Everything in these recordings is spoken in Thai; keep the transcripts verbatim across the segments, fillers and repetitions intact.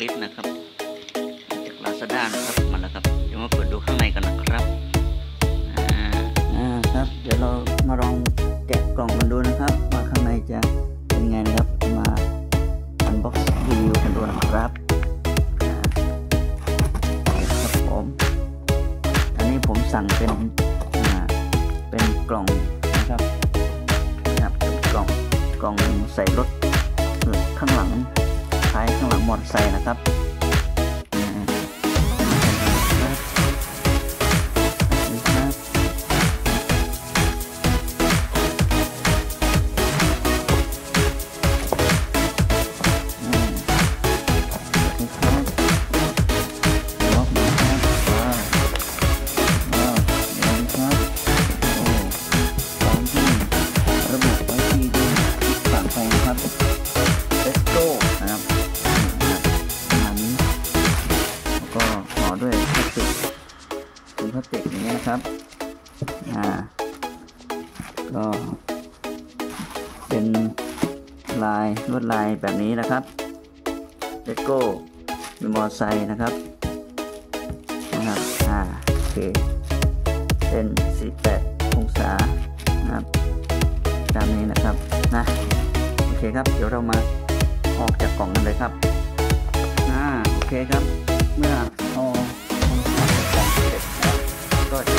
ลิสต์นะครับจากลาซาด้านะครับมาแล้วครับเดี๋ยวมาเปิดดูข้างในกันนะครับอ่าครับเดี๋ยวเรามาลองแกะกล่องกันดูนะครับว่าข้างในจะเป็นไงนะครับมาอันบ็อกซ์รีวิวกันดูนะครับครับผมอันนี้ผมสั่งเป็นอ่าเป็นกล่องนะครับครับกล่องกล่องใส่รถข้างหลังท้ายข้างหลังมอเตอร์ไซค์นะครับพลาสติกอย่างนี้นะครับอ่าก็เป็นลายลวดลายแบบนี้นะครับเลโก้มีมอเตอร์ไซค์นะครับนะครับอ่าโอเคเป็นสี่สิบแปดองศานะครับตามนี้นะครับนะโอเคครับเดี๋ยวเรามาออกจากกล่องกันเลยครับอ่าโอเคครับเมื่อเอาก็จะ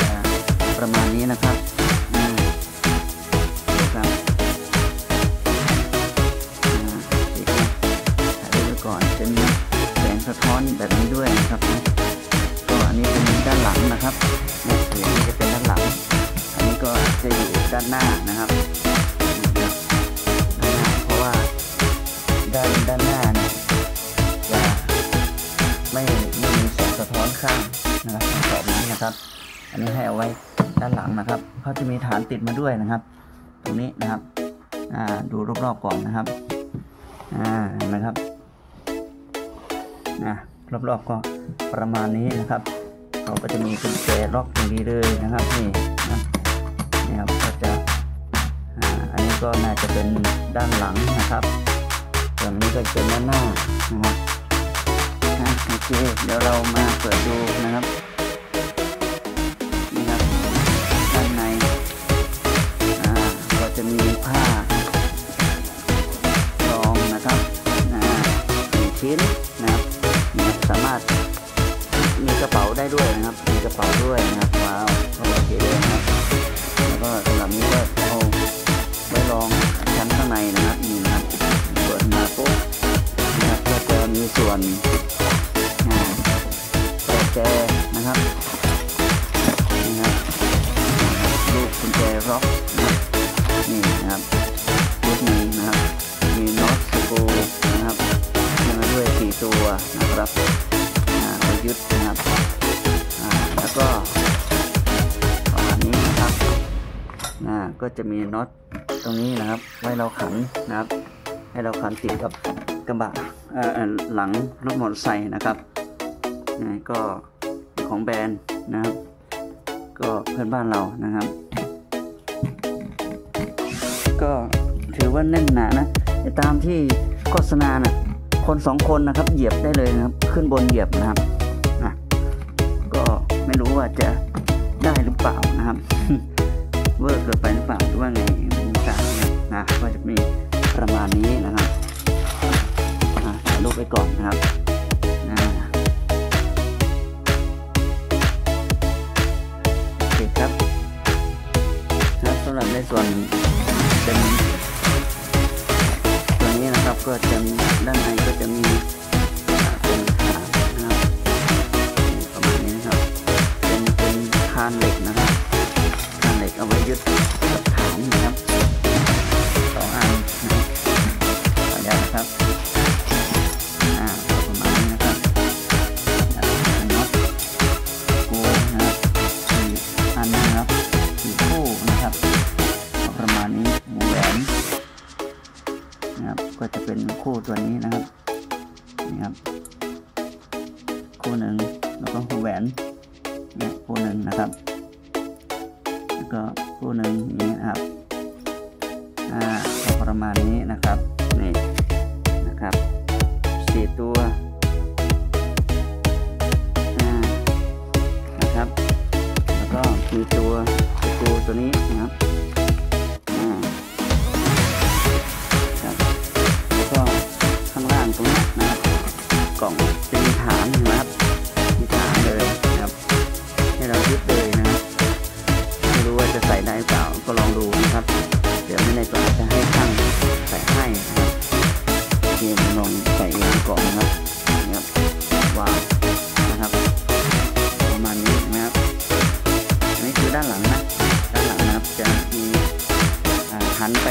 ประมาณนี้นะครับอืมครับอ่าอีกนะถ่ายไว้ก่อนจะมีแสงสะท้อนแบบนี้ด้วยนะครับก็อันนี้เป็นด้านหลังนะครับเนี่ยอย่างนี้จะเป็นด้านหลังอันนี้ก็จะอยู่ด้านหน้านะครับเพราะว่าด้านด้านหน้าเนี่ยจะไม่ไม่มีแสงสะท้อนข้างนะครับแบบนี้นะครับอันนี้ให้เอาไว้ด้านหลังนะครับเขาจะมีฐานติดมาด้วยนะครับตรงนี้นะครับอ่าดูรอบๆก่อนนะครับอ่าเห็นไหมครับนะรอบๆก็ประมาณนี้นะครับเขาก็จะมีกุญแจล็อกตรงนี้เลยนะครับนี่นะนี่ครับก็จะอ่าอันนี้ก็น่าจะเป็นด้านหลังนะครับส่วนนี้ก็เป็นด้านหน้านะครับโอเคเดี๋ยวเรามาเปิดดูนะครับจะมีผ้ารองนะครับหนึ่งชิ้นนะครับสามารถมีกระเป๋าได้ด้วยนะครับมีกระเป๋าด้วยนะครับว้าวโอเคเลยนะครับแล้วก็สำหรับนี้ก็เอาไว้รองชั้นข้างในนะครับนี่นะครับเปิดมาปุ๊บนะครับก็จะมีส่วนกุญแจนะครับนี่ครับลูกกุญแจล็อกนี่นะครับรถนี้นะครับมีน็อตสกรูนะครับมาด้วยสี่ตัวนะครับมายึดนะครับแล้วก็ประมาณนี้นะครับก็จะมีน็อตตรงนี้นะครับไว้เราขันนะครับให้เราขันติดกับกระบะหลังรถมอเตอร์ไซค์นะครับก็ของแบรนด์นะครับก็เพื่อนบ้านเรานะครับก็ถือว่าแน่นหนานะตามที่โฆษณานะคนสองคนนะครับเหยียบได้เลยนะครับขึ้นบนเหยียบนะครับนะก็ไม่รู้ว่าจะได้หรือเปล่านะครับเวอร์เกินไปหรือเปล่าหรือว่าไงต่างๆนะก็จะมีประมาณนี้นะครับถ่ายรูปไปก่อนนะครับโอเคครับนะสำหรับในส่วนตัวนี้นะครับก็จะด้านในก็จะมีเป็นขานะครับประมาณนี้นะครับเป็นเป็นคานเหล็กนะครับคานเหล็กเอาไว้ยึดกับฐานนะครับสองอันนะครับขยายนะครับอ่าประมาณนี้นะครับน็อตโกนะครับสี่อันนะครับสี่คู่นะครับประมาณนี้แหวนนะครับก็จะเป็นคู่ตัวนี้นะครับนี่ครับคู่หนึ่งแล้วก็คู่แหวนเนี่ยคู่หนึ่งนะครับแล้วก็คู่หนึ่งอย่างนี้นะครับอ่าประมาณนี้นะครับนี่นะครับสี่ตัว นะครับแล้วก็มีตัวตัวตัวนี้นะครับครับแล้วก็ข้างล่างตรงนี้นะครับกล่องจะมีฐานนะครับมีฐานเลยนะครับให้เรายึดเลยนะครับไม่รู้ว่าจะใส่ได้เปล่าก็ลองดูนะครับเดี๋ยวในกล่องจะให้ช่างใส่ให้นะครับเดี๋ยวลองใส่ในกล่องนะครับนะครับวางนะครับประมาณนี้นะครับอันนี้คือด้านหลังนะด้านหลังนะครับจะมีหันไป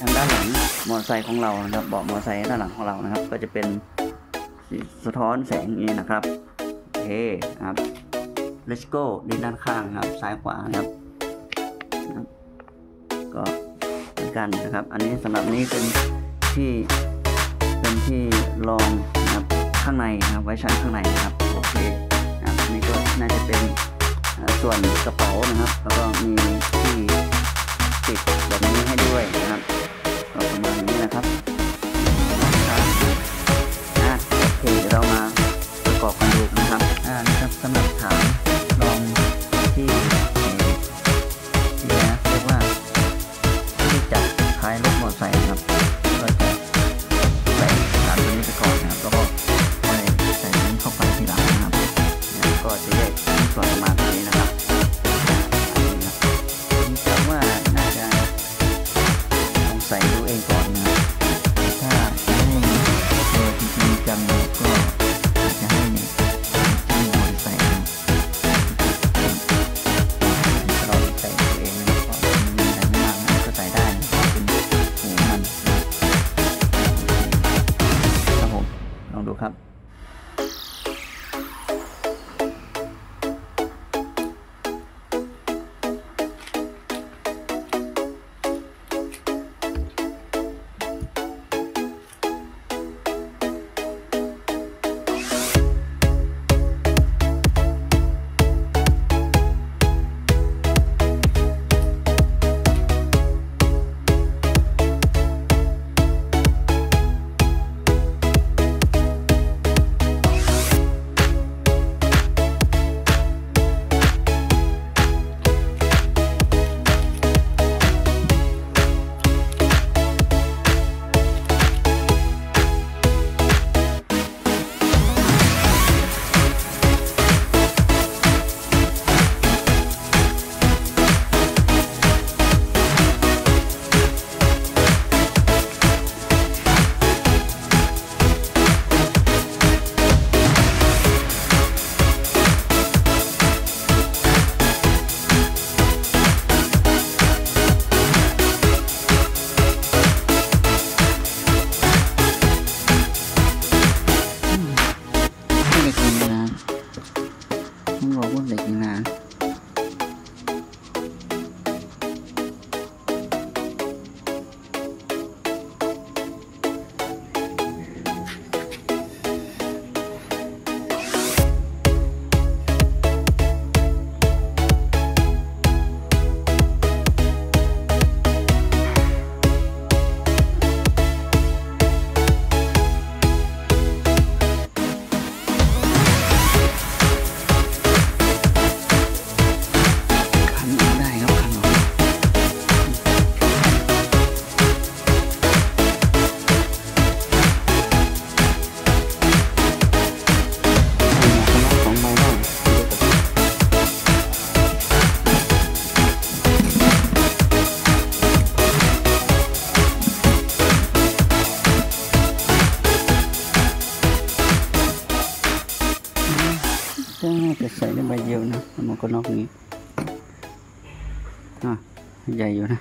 ทางด้านหลังมอเตอร์ไซค์ของเรานะครับเบาะมอเตอร์ไซค์ด้านหลังของเรานะครับก็จะเป็นสะท้อนแสงนี้นะครับโอเคครับ let's go นี่ด้านข้างนะครับซ้ายขวานะครับก็เหมือนกันนะครับอันนี้สำหรับนี้เป็นที่เป็นที่รองนะครับข้างในนะครับไว้ใช้ข้างในนะครับโอเคนะครับอันนี้ก็น่าจะเป็นส่วนกระเป๋านะครับแล้วก็มีที่ติดแบบนี้ให้ด้วยนะครับก็ประมาณนี้นะครับนะโอเคเดี๋ยวเรามาประกอบกันดูนะครับอ่านะครับสำหรับฐานรองที่จะใส่ได้ใบเดียวนะมันก็นอกนี้อ่ะใหญ่อยู่นะ